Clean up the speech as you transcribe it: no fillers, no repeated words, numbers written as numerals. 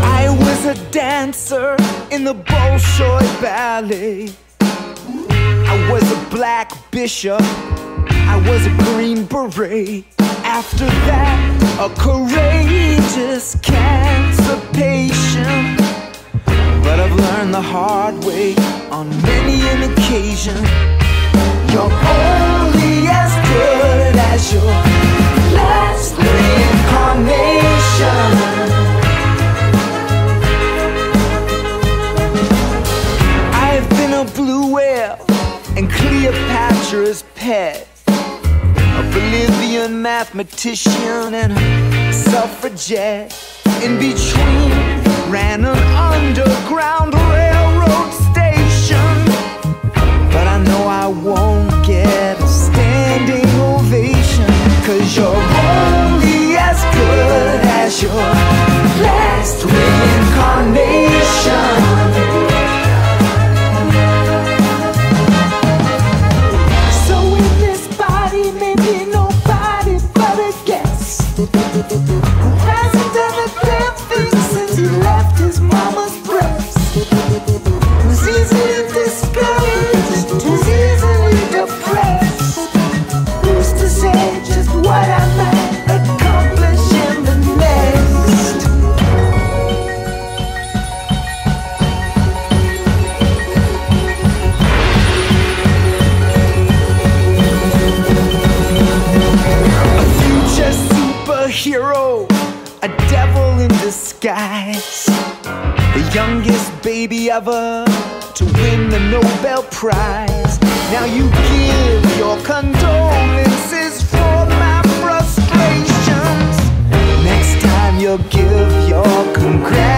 I was a dancer in the Bolshoi Ballet. I was a black bishop, I was a green beret. After that, a courageous cancer patient. But I've learned the hard way on many an occasion. You're only as good as your last reincarnation. I've been a blue whale and Cleopatra's pet, a Bolivian mathematician and a suffragette. In between, ran an underground railroad station. But I know I won't get a standing ovation, 'cause you're only as good as your last reincarnation. So in this body, maybe nobody but a guest who hasn't done a damn thing since he left his mama's breast, who's easily discouraged, who's easily depressed. Who's to say just what I might accomplish in the next? A future superhero, a devil in disguise, the youngest baby ever to win the Nobel Prize. Now you give your condolences for my frustrations. Next time you'll give your congrats.